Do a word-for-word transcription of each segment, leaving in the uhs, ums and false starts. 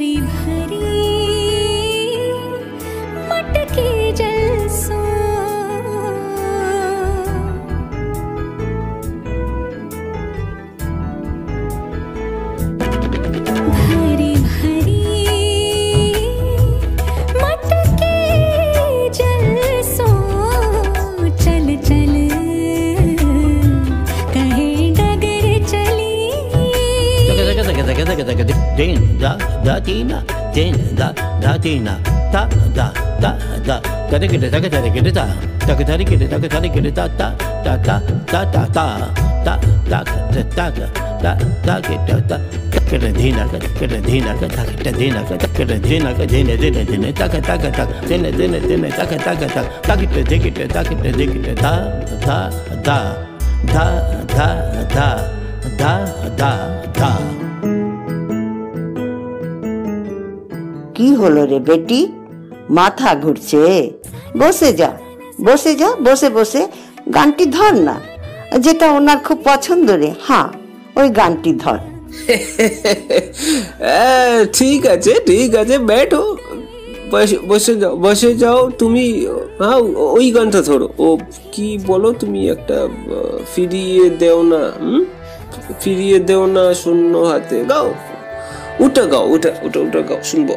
भरी भरी मटकी जलसों भरी भरी मटकी जलसों चल चल कहे डगर चली da da tina ten da da tina ta da da da da da da da da da da da da da da da da da da ta ta ta ta ta ta ta ta ta ta ta ta ta kadina ka kadina ka kadina ka kadina ka dene dene dene tak tak tak dene dene dene tak tak tak tak tak tak ta ta ta da da da da da da কি হলো রে বেটি, মাথা ঘুরছে? বসে যা বসে যা বসে বসে গানটি ধর না, যেটা ওনার খুব পছন্দ রে। হ্যাঁ, ওই গানটি ধর। ঠিক আছে ঠিক আছে, বেঠো, বসে যাও বসে যাও তুমি। হ্যাঁ, ওই গানটা ধরো। ও কি বলো তুমি, একটা ফিরিয়ে দেও না, হুম, ফিরিয়ে দেও না শূন্য হাতে। গাও, উঠে গাও, উঠে উঠে উঠে গাও, শুনবো।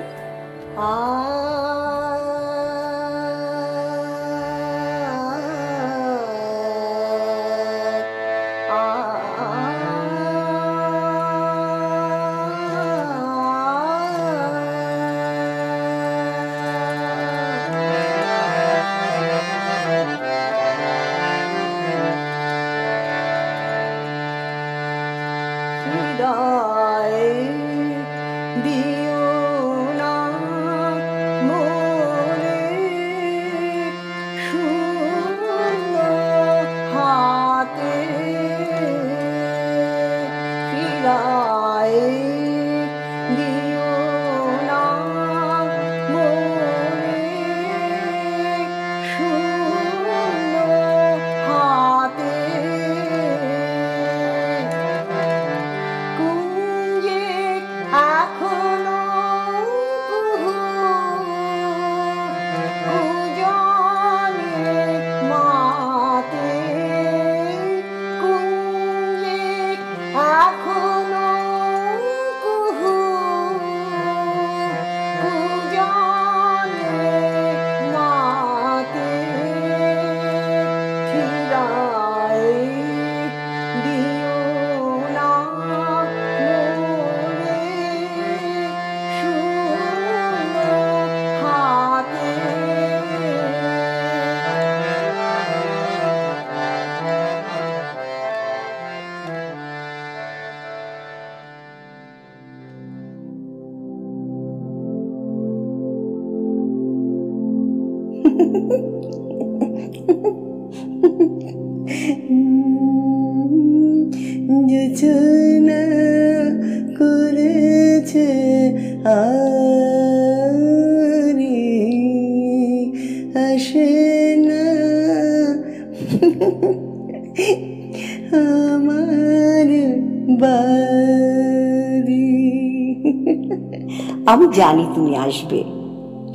আমি জানি তুমি আসবে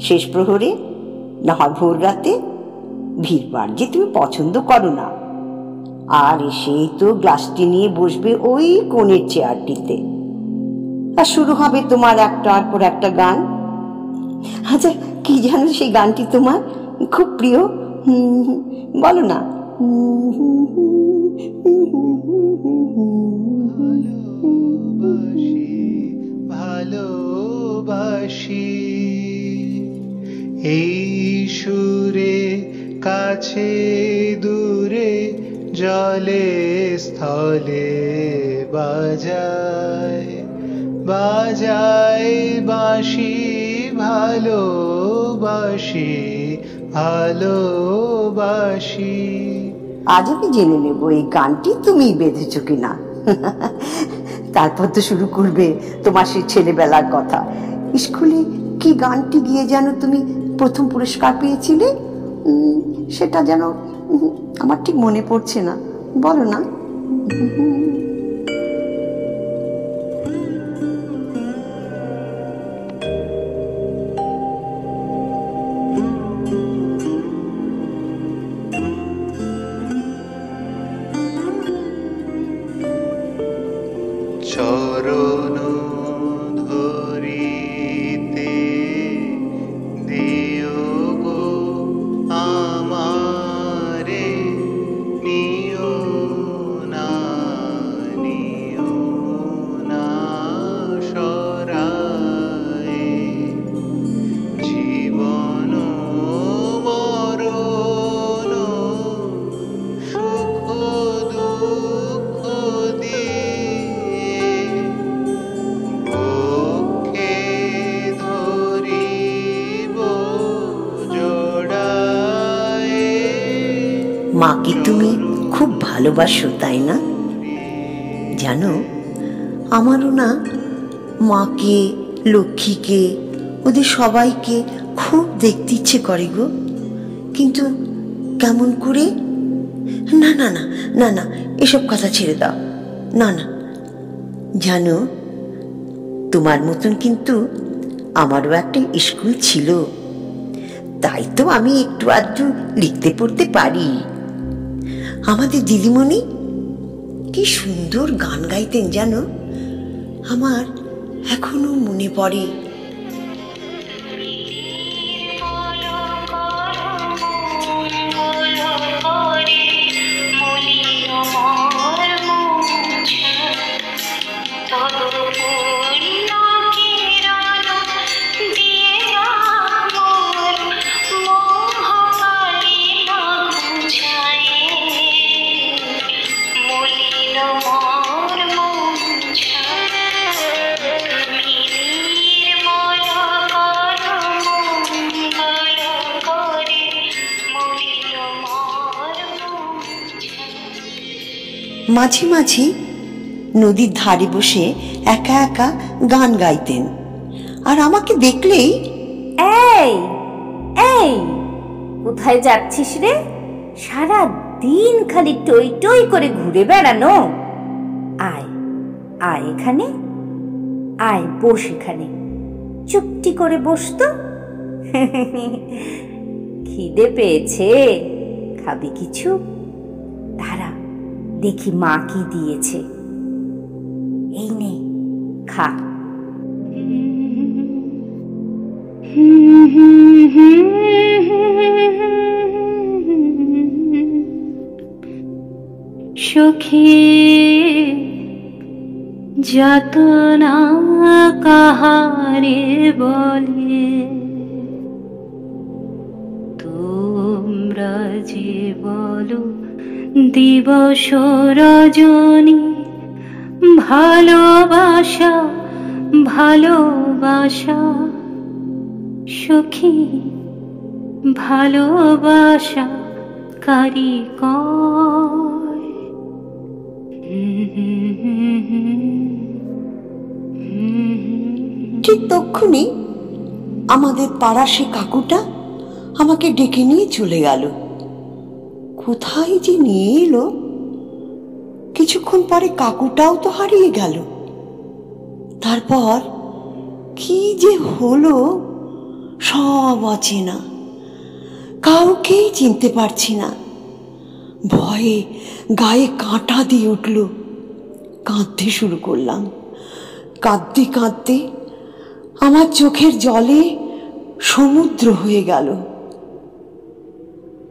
শেষ প্রহরে, না হয় ভোর রাতে। ভিড়ভাড় যে তুমি পছন্দ করো না, আর সেই তো গ্লাসটি নিয়ে বসবে ওই কোণের চেয়ারটিতে, আর শুরু হবে তোমার একটার পর একটা গান। আচ্ছা, কি জানো সেই গানটি তোমার খুব প্রিয়, বলো না। ভালোবাসি এই সুরে কাছে দূরে জলে স্থলে বাজায় বাজায় বাঁশি ভালোবাসি ভালোবাসি। আজ আমি জেনে নেব এই গানটি তুমি বেঁধেছ কিনা, তারপর তো শুরু করবে তোমার সেই ছেলেবেলার কথা। স্কুলে কি গানটি গিয়ে যেন তুমি প্রথম পুরস্কার পেয়েছিলে, সেটা যেন আমার ঠিক মনে পড়ছে না, বলো না। আমাকে তুমি খুব ভালোবাসো তাই না? জানো আমারও না মাকে লক্ষ্মীকে ওদের সবাইকে খুব দেখতে ইচ্ছে করে গো, কিন্তু কেমন করে? না না না না না এসব কথা ছেড়ে দাও। না না জানো তোমার মতন কিন্তু আমারও একটা স্কুল ছিল, তাই তো আমি একটু আধটু লিখতে পড়তে পারি। আমাদের দিদিমণি কি সুন্দর গান গাইতেন জানো, আমার এখনো মনে পড়ে। মাঝে মাঝে নদীর ধারে বসে একা একা গান গাইতেন, আর আমাকে দেখলেই এই এই কোথায় যাচ্ছিস রে, সারা দিন খালি টই টই করে ঘুরে বেড়ানো, আয় আয় এখানে আয় বস এখানে চুপটি করে বসতো, খিদে পেয়েছে খাবি কিছু, দাঁড়া দেখি মা কি দিয়েছে, এই নে খা। সখী যতনা কাহারে বলে তোমরা যে বলো দিবস রজনী ভালোবাসা ভালোবাসা, সখী ভালোবাসা কারি কয়? ঠিক তক্ষুনি আমাদের পাড়া সে কাকুটা আমাকে ডেকে নিয়ে চলে গেল, কোথায় যে নিয়ে এলো। কিছুক্ষণ পরে কাকুটাও তো হারিয়ে গেল, তারপর কি যে হলো সব অচেনা, কাউকেই চিনতে পারছি না। ভয়ে গায়ে কাঁটা দিয়ে উঠল, কাঁদতে শুরু করলাম। কাঁদতে কাঁদতে আমার চোখের জলে সমুদ্র হয়ে গেল,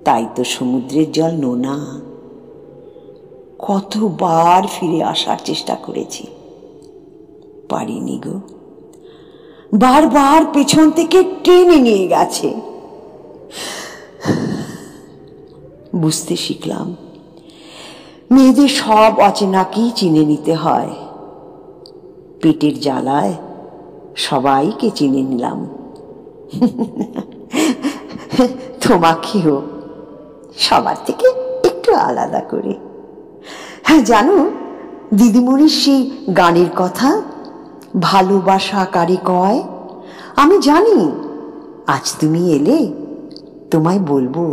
তাই তো সমুদ্রের জল নোনা। কতবার ফিরে আসার চেষ্টা করেছি, পারিনি গো, বারবার পেছন থেকে টেনে নিয়ে গেছে। বুঝতে শিখলাম মেয়েদের সব অচেনাকেই চিনে নিতে হয়। পেটের জ্বালায় সবাইকে চিনে নিলাম, তোমাকেও সবার থেকে একটু আলাদা করে। হ্যাঁ জানো দিদিমণির সেই গানের কথা ভালোবাসা কারি কয়, আমি জানি আজ তুমি এলে তোমায় বলবো।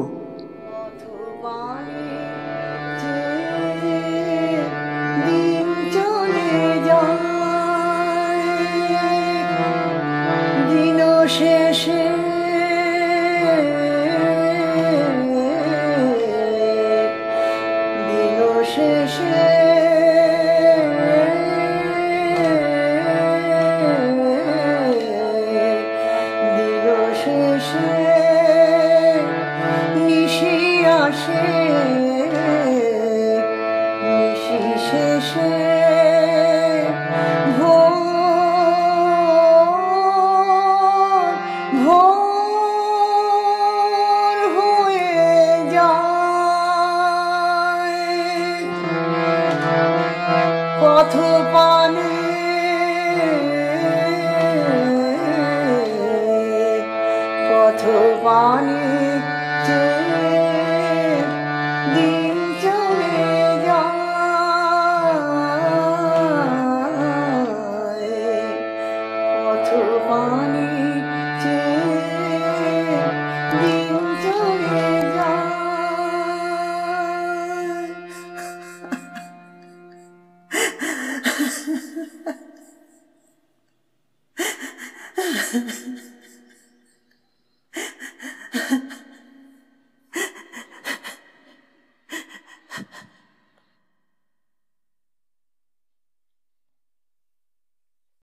Thank you.